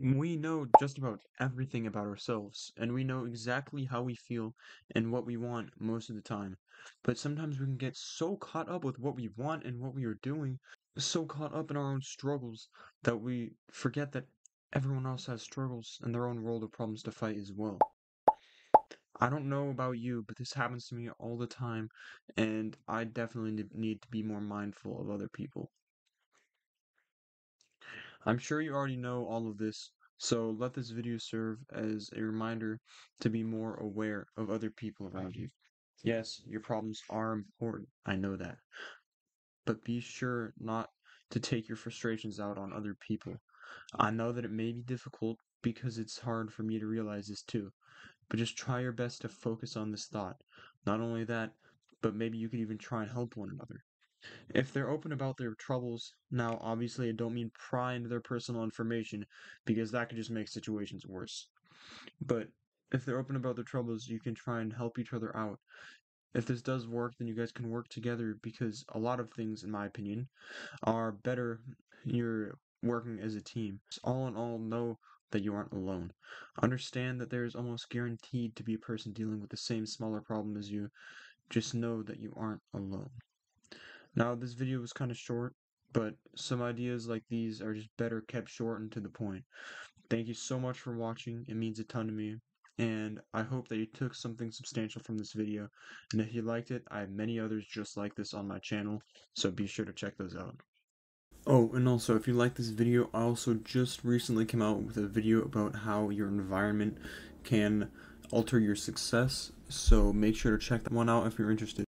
We know just about everything about ourselves, and we know exactly how we feel and what we want most of the time. But sometimes we can get so caught up with what we want and what we are doing, so caught up in our own struggles, that we forget that everyone else has struggles and their own world of problems to fight as well. I don't know about you, but this happens to me all the time, and I definitely need to be more mindful of other people. I'm sure you already know all of this, so let this video serve as a reminder to be more aware of other people around you. Yes, your problems are important, I know that, but be sure not to take your frustrations out on other people. I know that it may be difficult because it's hard for me to realize this too, but just try your best to focus on this thought. Not only that, but maybe you could even try and help one another. If they're open about their troubles, now obviously I don't mean pry into their personal information, because that could just make situations worse. But if they're open about their troubles, you can try and help each other out. If this does work, then you guys can work together, because a lot of things, in my opinion, are better you're working as a team. All in all, know that you aren't alone. Understand that there is almost guaranteed to be a person dealing with the same smaller problem as you. Just know that you aren't alone. Now, this video was kind of short, but some ideas like these are just better kept short and to the point. Thank you so much for watching, it means a ton to me, and I hope that you took something substantial from this video, and if you liked it, I have many others just like this on my channel, so be sure to check those out. Oh, and also, if you like this video, I also just recently came out with a video about how your environment can alter your success, so make sure to check that one out if you're interested.